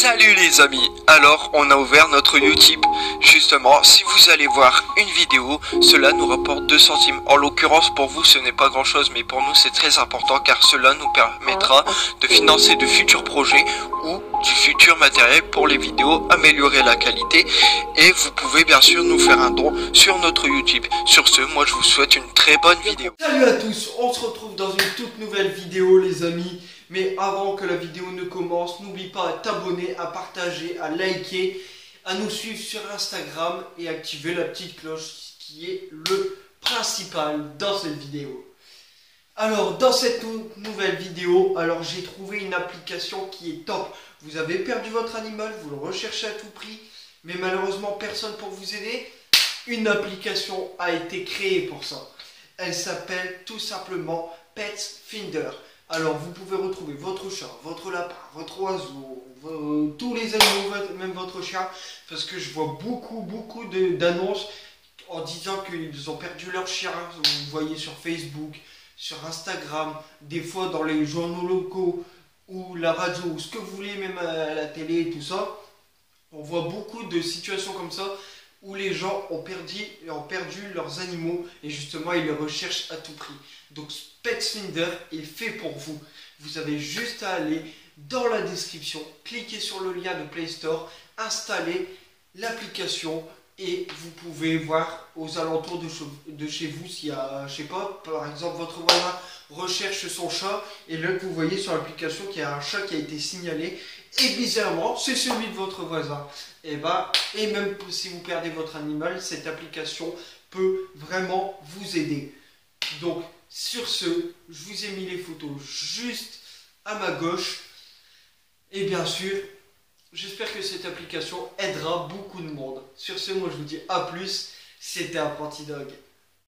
Salut les amis, alors on a ouvert notre Utip. Justement, si vous allez voir une vidéo, cela nous rapporte 2 centimes. En l'occurrence, pour vous, ce n'est pas grand chose, mais pour nous, c'est très important car cela nous permettra de financer de futurs projets ou du futur matériel pour les vidéos, améliorer la qualité. Et vous pouvez bien sûr nous faire un don sur notre Utip. Sur ce, moi je vous souhaite une très bonne vidéo. Salut à tous, on se retrouve dans une toute nouvelle vidéo les amis. Mais avant que la vidéo ne commence, n'oublie pas à t'abonner, à partager, à liker, à nous suivre sur Instagram et activer la petite cloche, ce qui est le principal dans cette vidéo. Alors, dans cette nouvelle vidéo, alors j'ai trouvé une application qui est top. Vous avez perdu votre animal, vous le recherchez à tout prix, mais malheureusement personne pour vous aider. Une application a été créée pour ça. Elle s'appelle tout simplement Pets Finder. Alors, vous pouvez retrouver votre chat, votre lapin, votre oiseau, tous les animaux, même votre chat, parce que je vois beaucoup d'annonces en disant qu'ils ont perdu leur chien. Vous voyez sur Facebook, sur Instagram, des fois dans les journaux locaux, ou la radio, ou ce que vous voulez, même à la télé et tout ça. On voit beaucoup de situations comme ça, où les gens ont perdu leurs animaux et justement ils les recherchent à tout prix. Donc Pets Finder est fait pour vous. Vous avez juste à aller dans la description, cliquer sur le lien de Play Store, installer l'application et vous pouvez voir aux alentours de chez vous s'il y a, je sais pas, par exemple votre voisin recherche son chat et là vous voyez sur l'application qu'il y a un chat qui a été signalé. Et bizarrement, c'est celui de votre voisin. Et même si vous perdez votre animal, cette application peut vraiment vous aider. Donc, sur ce, je vous ai mis les photos juste à ma gauche. Et bien sûr, j'espère que cette application aidera beaucoup de monde. Sur ce, moi je vous dis à plus. C'était un Panty Dog.